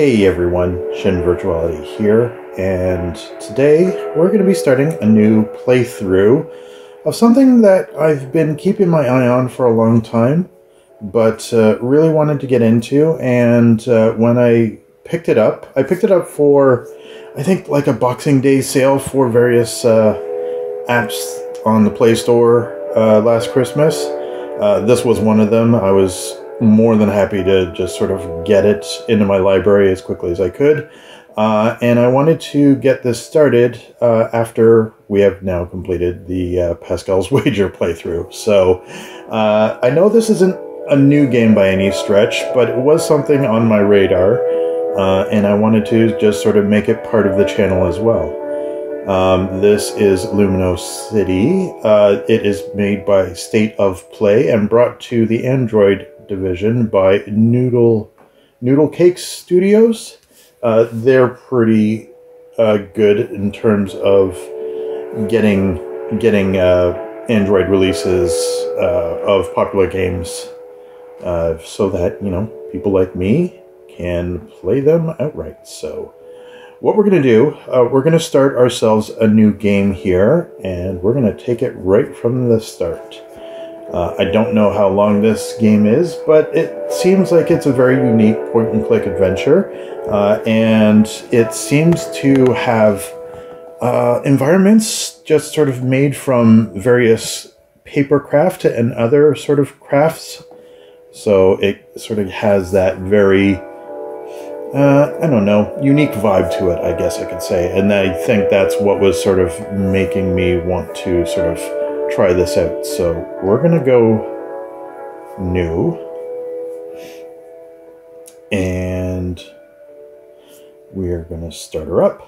Hey everyone, Shin Virtuality here, and today we're going to be starting a new playthrough of something that I've been keeping my eye on for a long time, but really wanted to get into, and when I picked it up for, I think, like a Boxing Day sale for various apps on the Play Store last Christmas. This was one of them. I was more than happy to just sort of get it into my library as quickly as I could. And I wanted to get this started after we have now completed the Pascal's Wager playthrough. So I know this isn't a new game by any stretch, but it was something on my radar. And I wanted to just sort of make it part of the channel as well. This is Lumino City. It is made by State of Play and brought to the Android division by Noodle Cake Studios. They're pretty good in terms of getting Android releases of popular games, so that, you know, people like me can play them outright. So what we're going to do, we're going to start ourselves a new game here, and we're going to take it right from the start. I don't know how long this game is, but it seems like it's a very unique point-and-click adventure, and it seems to have environments just sort of made from various paper craft and other sort of crafts, so it sort of has that very, I don't know, unique vibe to it, I guess I could say, and I think that's what was sort of making me want to sort of try this out. So we're gonna go new, and we are gonna start her up.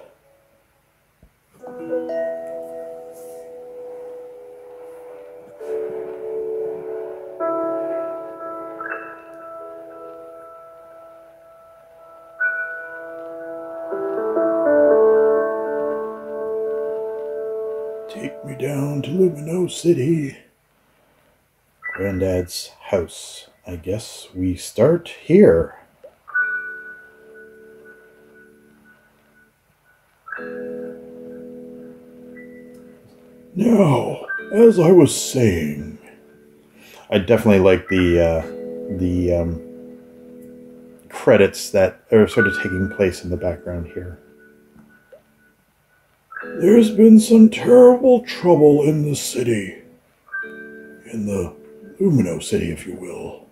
Down to Lumino City. Granddad's house. I guess we start here. Now, as I was saying, I definitely like the credits that are sort of taking place in the background here. There's been some terrible trouble in the city. In the Lumino City, if you will.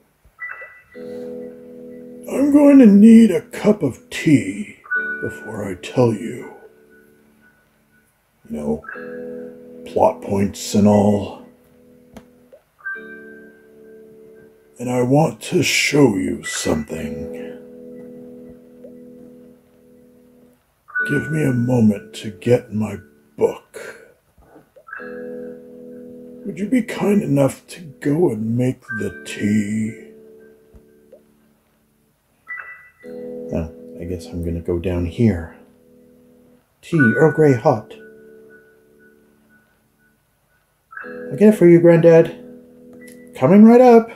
I'm going to need a cup of tea before I tell you. You know, plot points and all. And I want to show you something. Give me a moment to get my book. Would you be kind enough to go and make the tea? Oh, I guess I'm gonna go down here. Tea, Earl Grey hot. I'll get it for you, Granddad. Coming right up.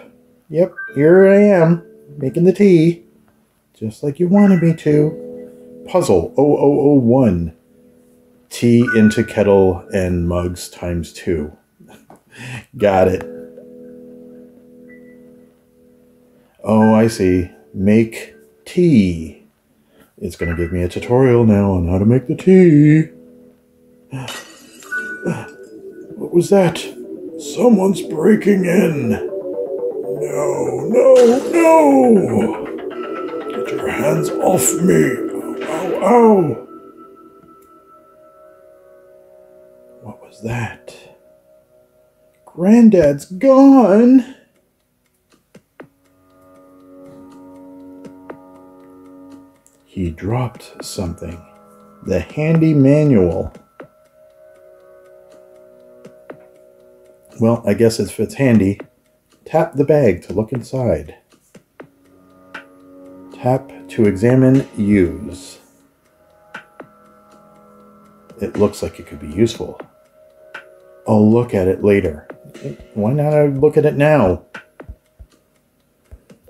Yep, here I am, making the tea. Just like you wanted me to. Puzzle 0001. Tea into kettle and mugs ×2. Got it. Oh, I see. Make tea. It's going to give me a tutorial now on how to make the tea. What was that? Someone's breaking in. No. Get your hands off me. Oh! What was that? Granddad's gone! He dropped something. The handy manual. Well, I guess if it's handy, tap the bag to look inside. Tap to examine, use. It looks like it could be useful. I'll look at it later. Why not I look at it now?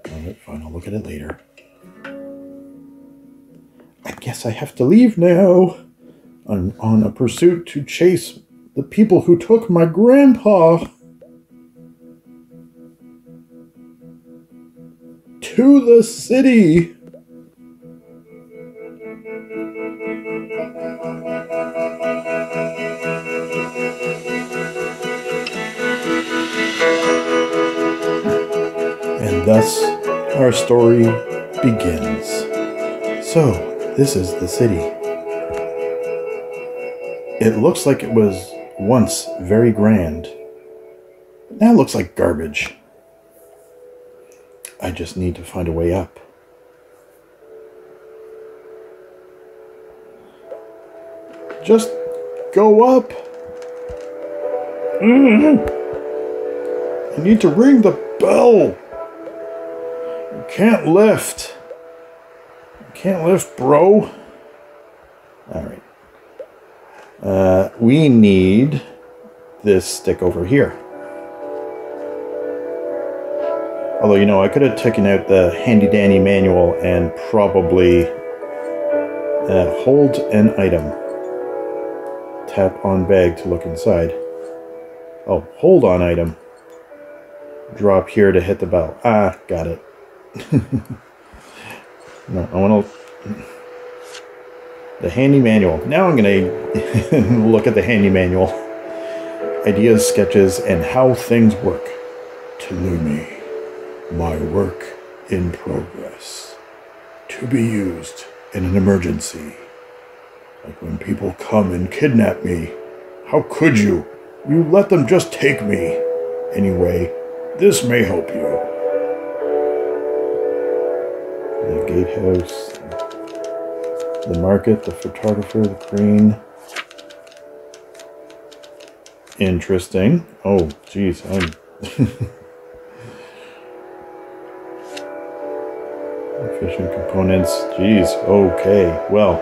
All right, fine, I'll look at it later. guess I have to leave now. I'm on a pursuit to chase the people who took my grandpa. To the city. And thus our story begins. So, this is the city. It looks like it was once very grand. Now it looks like garbage. I just need to find a way up. Just go up. I need to ring the bell. You can't lift. You can't lift, bro. Alright. We need this stick over here. Although, you know, I could have taken out the handy-dandy manual and probably hold an item. Tap on bag to look inside. Oh, hold on item. Drop here to hit the bell. Ah, got it. No, I want to... The handy manual. Now I'm going to look at the handy manual. Ideas, sketches, and how things work. Tulumi. My work in progress. To be used in an emergency. Like when people come and kidnap me. How could you? You let them just take me. Anyway, this may help you. The gatehouse, the market, the photographer, the crane. Interesting. Oh, geez, I'm... Fishing components. Jeez. Okay. Well,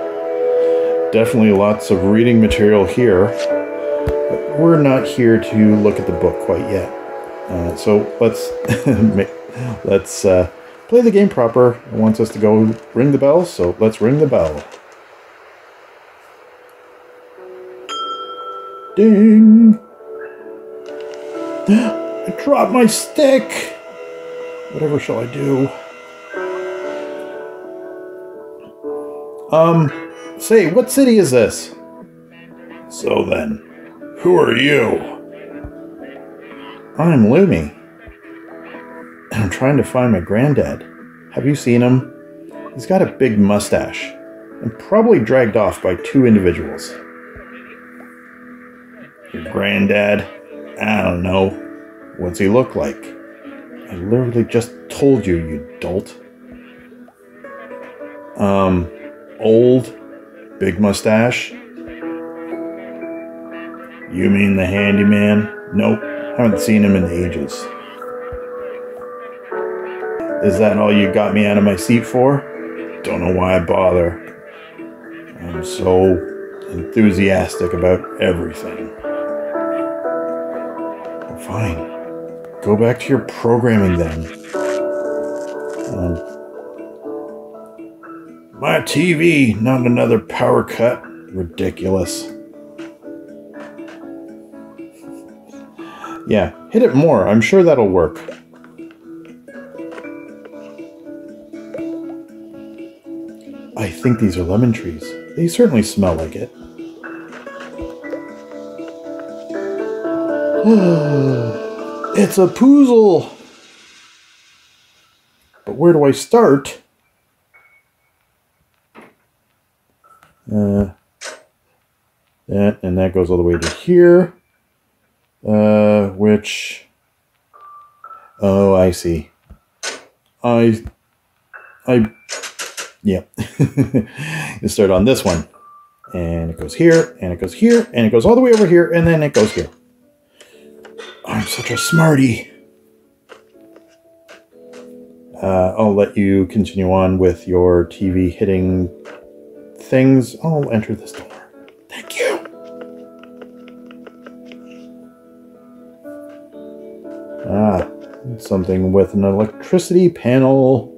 definitely lots of reading material here. But we're not here to look at the book quite yet. So let's play the game proper. It wants us to go ring the bell, so let's ring the bell. Ding! I dropped my stick. Whatever shall I do? Say, what city is this? So then, who are you? I'm Lumi. I'm trying to find my granddad. Have you seen him? He's got a big mustache, and probably dragged off by two individuals. Your granddad? I don't know. What's he look like? I literally just told you, you dolt. Old, big mustache. You mean the handyman? Nope, haven't seen him in ages. Is that all you got me out of my seat for? Don't know why I bother. I'm so enthusiastic about everything. Well, fine, go back to your programming then. My TV, not another power cut. Ridiculous. Yeah, hit it more. I'm sure that'll work. I think these are lemon trees. They certainly smell like it. It's a puzzle! But where do I start? That and that goes all the way to here, which, oh, I see. Yeah, you start on this one, and it goes here, and it goes here, and it goes all the way over here, and then it goes here. I'm such a smarty. I'll let you continue on with your TV hitting things. I'll enter this door. Thank you. Ah, something with an electricity panel.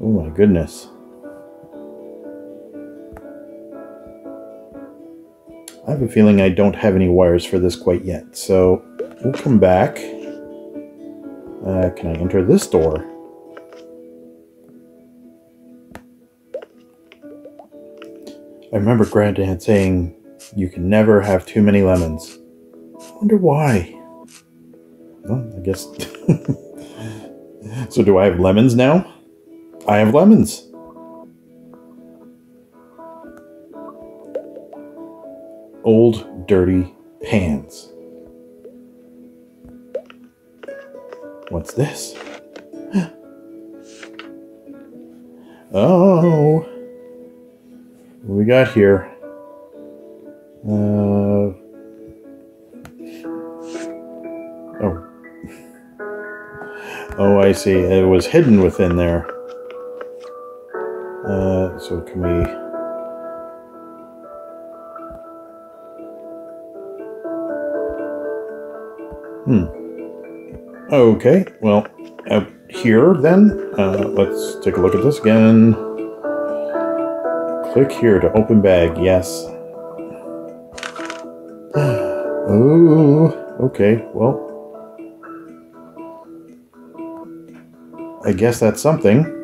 Oh my goodness. I have a feeling I don't have any wires for this quite yet, so we'll come back. Can I enter this door? I remember Granddad saying, you can never have too many lemons. I wonder why. Well, I guess... So do I have lemons now? I have lemons! Old, dirty pans. What's this? Oh! What we got here? Oh. Oh, I see. It was hidden within there. So can we... Okay, well, out here then, let's take a look at this again. Click here to open bag, yes. Oh, okay, well. I guess that's something.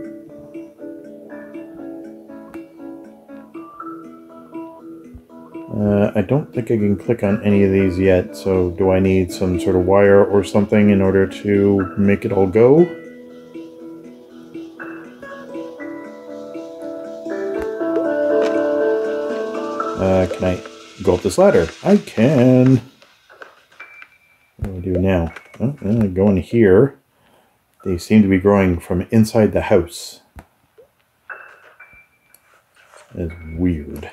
I don't think I can click on any of these yet, so do I need some sort of wire or something in order to make it all go? Can I go up this ladder? I can! What do I do now? Oh, I go in here. They seem to be growing from inside the house. That's weird.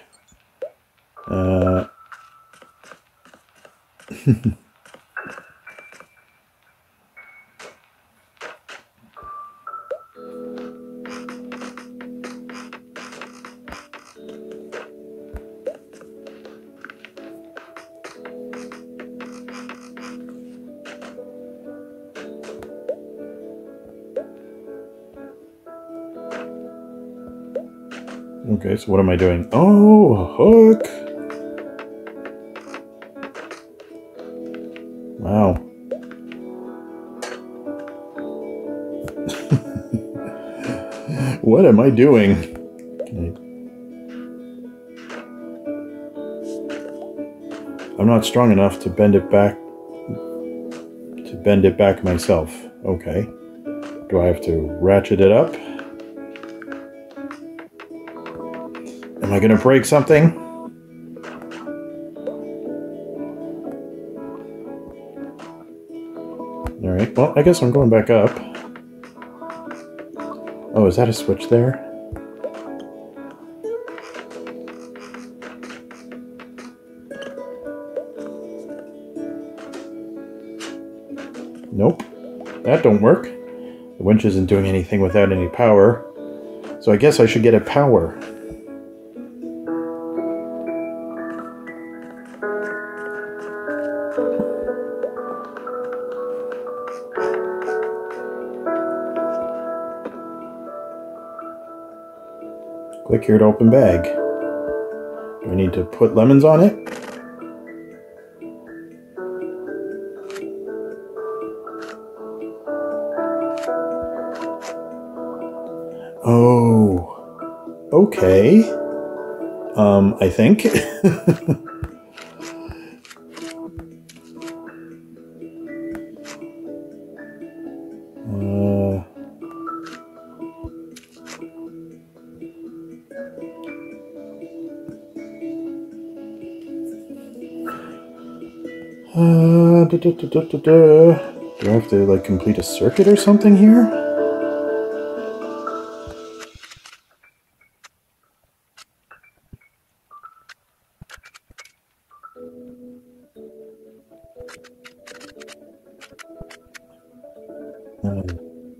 Okay, so what am I doing? Oh, a hook! Wow. What am I doing? I'm not strong enough to bend it back myself. Okay. Do I have to ratchet it up? Am I gonna break something? Well, I guess I'm going back up. Oh, is that a switch there? Nope. That don't work. The winch isn't doing anything without any power. So I guess I should get a power. Click here to open bag. Do I need to put lemons on it? Oh, okay. I think. Do I have to, like, complete a circuit or something here?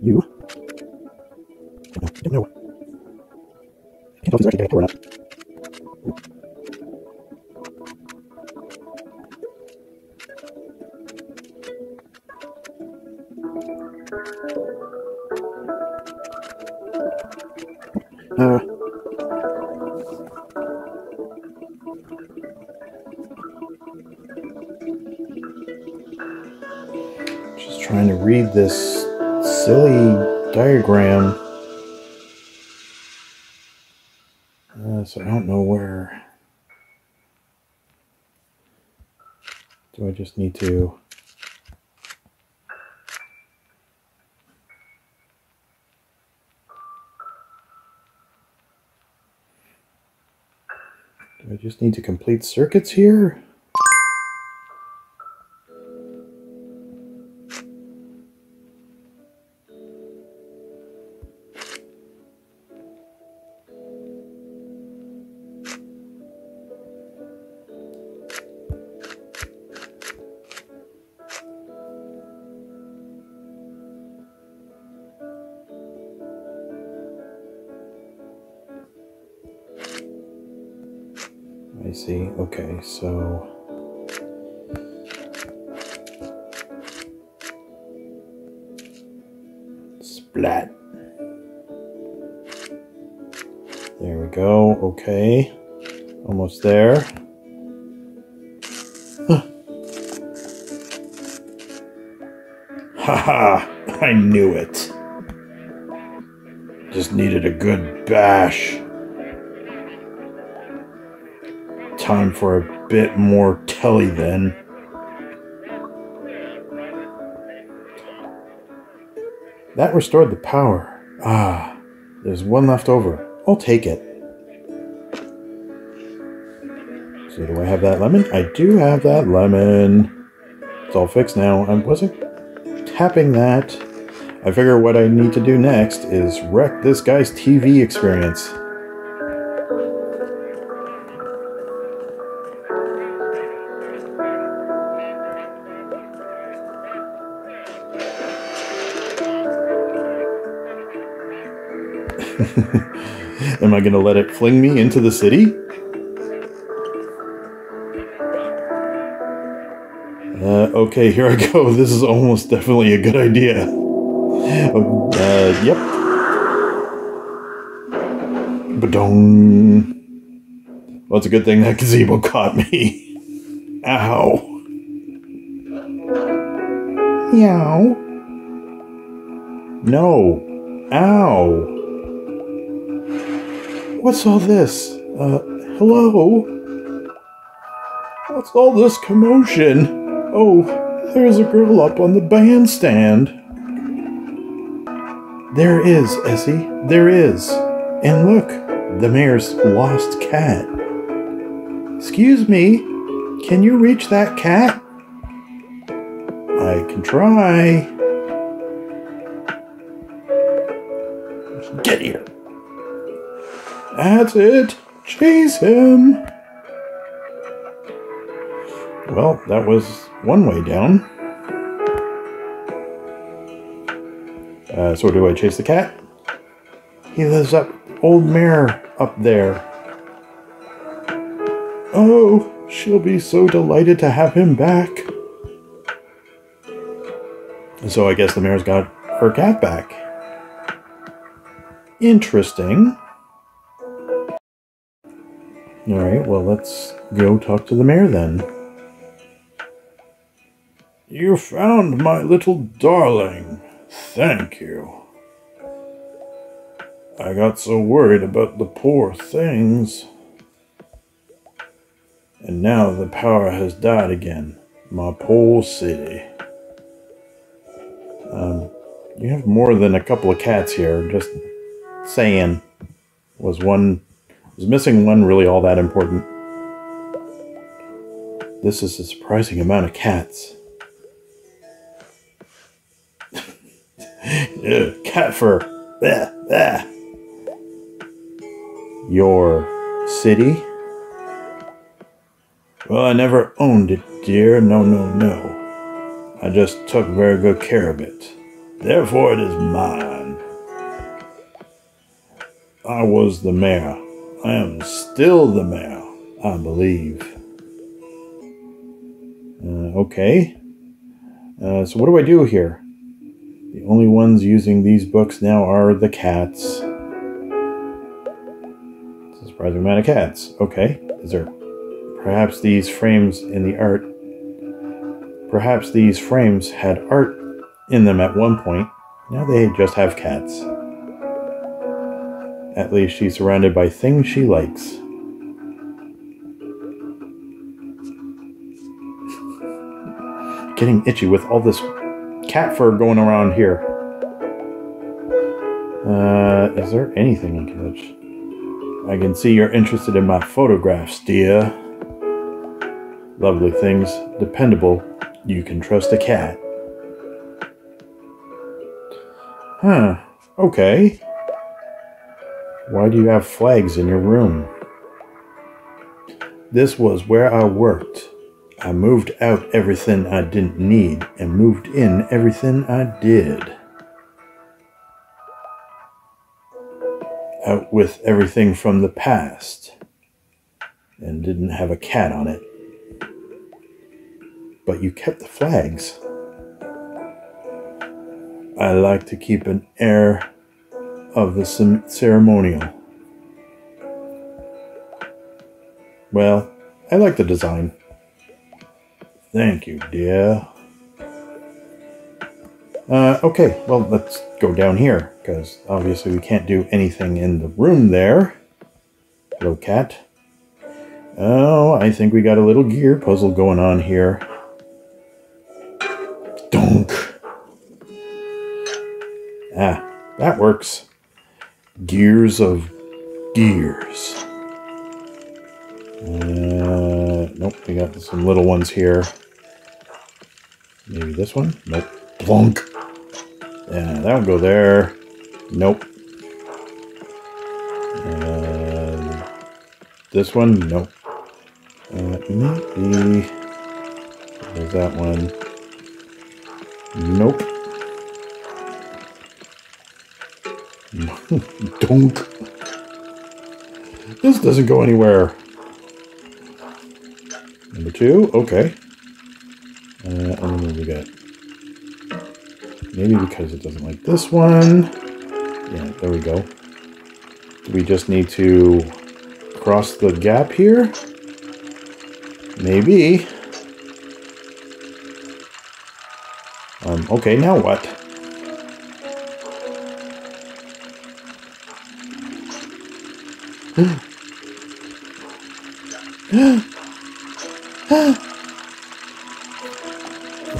You? I don't know. I can't tell if it's actually going to work or not. trying to read this silly diagram. So I don't know where. Do I just need to? Do I just need to complete circuits here? Okay, so splat. There we go. Okay, almost there. Huh. Haha! I knew it. Just needed a good bash. Time for a bit more telly then. That restored the power. Ah, there's one left over. I'll take it. So do I have that lemon? I do have that lemon. It's all fixed now. I wasn't tapping that. I figure what I need to do next is wreck this guy's TV experience. Am I gonna let it fling me into the city? Okay, here I go. This is almost definitely a good idea. Yep. Badong. Well, it's a good thing that gazebo caught me. Ow. Meow. No. Ow. What's all this? Hello? What's all this commotion? Oh, there's a girl up on the bandstand. There is, Essie. There is. And look, the mayor's lost cat. Excuse me, can you reach that cat? I can try. Get here. That's it! Chase him! Well, that was one way down. So do I chase the cat? He lives up old mare up there. Oh, she'll be so delighted to have him back. And so I guess the mare's got her cat back. Interesting. Alright, well, let's go talk to the mayor then. You found my little darling. Thank you. I got so worried about the poor things. And now the power has died again. My poor city. You have more than a couple of cats here. Just saying. Was missing one really all that important? This is a surprising amount of cats. Ew, cat fur. Blech, blech. Your city? Well, I never owned it, dear. No, no, no. I just took very good care of it. Therefore, it is mine. I was the mayor. I am still the mayor, I believe. Okay. So what do I do here? The only ones using these books now are the cats. It's a surprising amount of cats. Okay. Is there perhaps these frames in the art? Perhaps these frames had art in them at one point. Now they just have cats. At least she's surrounded by things she likes. Getting itchy with all this cat fur going around here. Is there anything I can touch? I can see you're interested in my photographs, dear. Lovely things, dependable. You can trust a cat. Huh, okay. Why do you have flags in your room? This was where I worked. I moved out everything I didn't need and moved in everything I did. Out with everything from the past and didn't have a cat on it. But you kept the flags. I like to keep an air of the ceremonial. Well, I like the design. Thank you, dear. Okay, well, let's go down here, because obviously we can't do anything in the room there. Hello, cat. Oh, I think we got a little gear puzzle going on here. Donk. Ah, that works. Gears of gears. Nope, we got some little ones here. Maybe this one? Nope. Plunk. Yeah, that'll go there. Nope. This one? Nope. Maybe. There's that one. Nope. Donk. This doesn't go anywhere. Number two? Okay. I don't know what we got. Maybe because it doesn't like this one. Yeah, there we go. Do we just need to cross the gap here? Maybe. Okay, now what?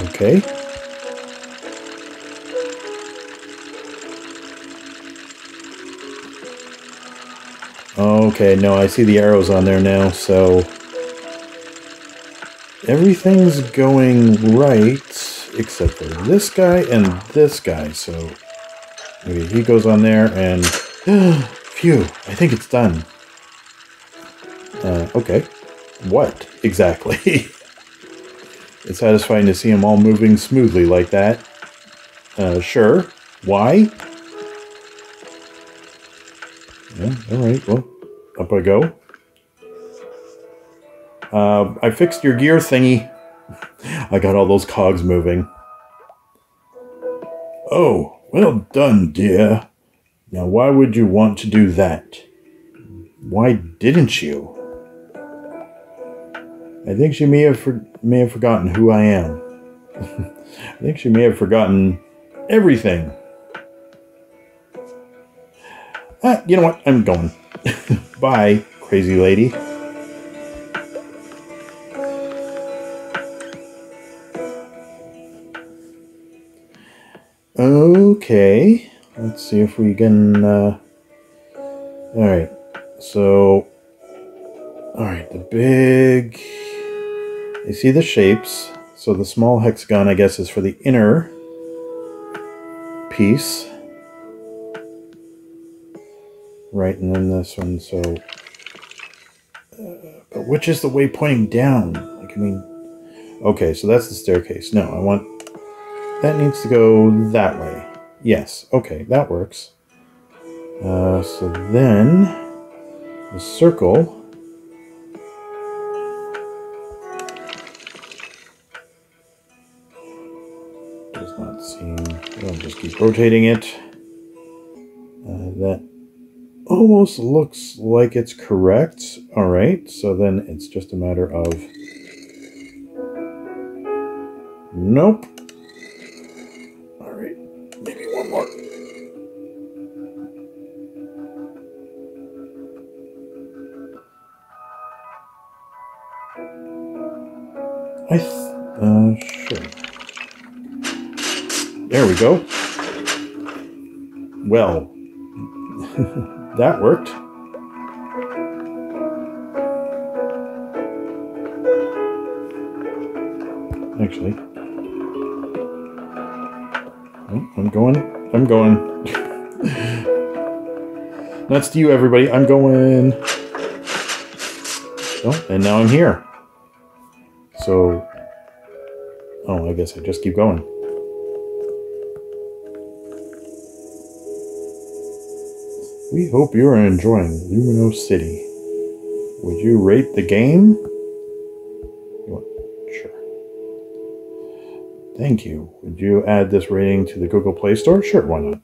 Okay. Okay, no, I see the arrows on there now, so everything's going right except for this guy and this guy, so maybe he goes on there and phew, I think it's done. Okay. What exactly? It's satisfying to see them all moving smoothly like that. Sure. Why? Yeah, alright, well, up I go. I fixed your gear thingy. I got all those cogs moving. Oh, well done, dear. Now, why would you want to do that? Why didn't you? I think she may have forgotten who I am. I think she may have forgotten everything. You know what? I'm going. Bye, crazy lady. Okay. Let's see if we can... Alright. So... Alright, the big... You see the shapes, so the small hexagon, I guess, is for the inner piece. Right, and then this one, so... but which is the way pointing down? Like, I mean... Okay, so that's the staircase. No, I want... That needs to go that way. Yes, okay, that works. So then... The circle... Rotating it, that almost looks like it's correct. All right, so then it's just a matter of... Nope. Sure. There we go. Well, that worked. Actually, oh, I'm going. That's to you, everybody. I'm going. Oh, and now I'm here. So, oh, I guess I just keep going. We hope you're enjoying Lumino City. Would you rate the game? Sure. Thank you. Would you add this rating to the Google Play Store? Sure, why not?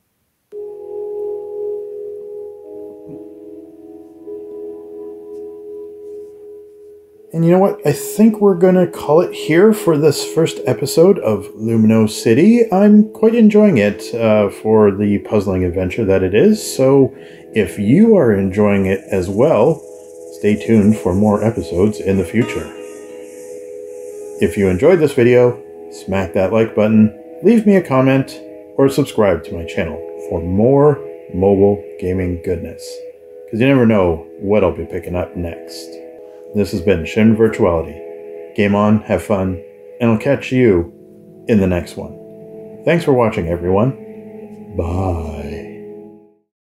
And you know what? I think we're going to call it here for this first episode of Lumino City. I'm quite enjoying it for the puzzling adventure that it is. So if you are enjoying it as well, stay tuned for more episodes in the future. If you enjoyed this video, smack that like button, leave me a comment, or subscribe to my channel for more mobile gaming goodness. Because you never know what I'll be picking up next. This has been Shin Virtuality. Game on, have fun, and I'll catch you in the next one. Thanks for watching, everyone. Bye.